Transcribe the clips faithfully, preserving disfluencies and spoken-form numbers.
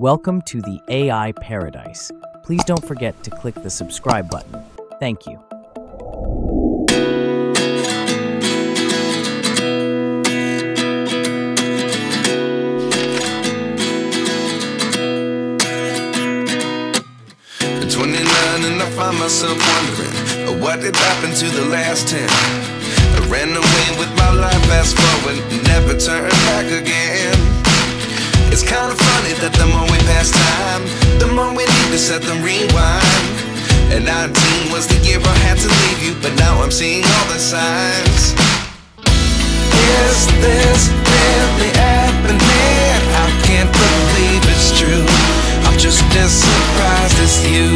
Welcome to the A I Paradise. Please don't forget to click the subscribe button. Thank you. At twenty-nine and I find myself wondering, what did happen to the last ten? I ran away with my life, fast forward, never turn back again. It's kind of funny that the more we pass time, the more we need to set them rewind. And nineteen was the year I had to leave you, but now I'm seeing all the signs. Is this really happening? I can't believe it's true. I'm just as surprised as you.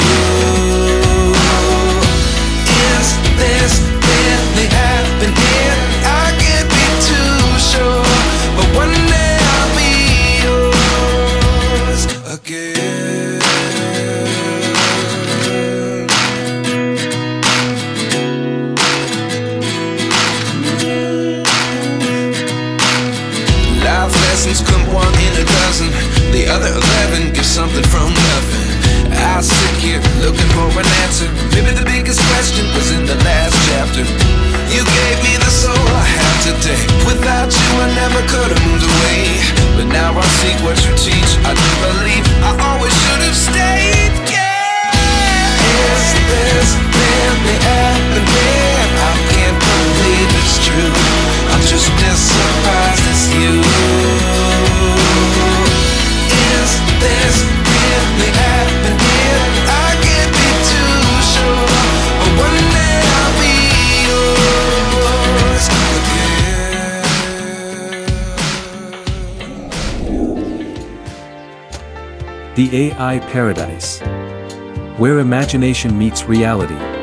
Is this really happening? I can't be too sure, but one day again. Life lessons come one in a dozen, the other eleven give something from nothing. I sit here looking for an answer. Maybe the biggest question was in the last chapter. You gave me the soul I have today. Without you I never could have moved away, but now I seek what you teach. I do believe I always should have stayed, yeah. Is this really happening? I can't believe it's true. I'm just as surprised as you. Is this really happening? I can't be too sure, but one day I'll be The A I Paradise, where imagination meets reality.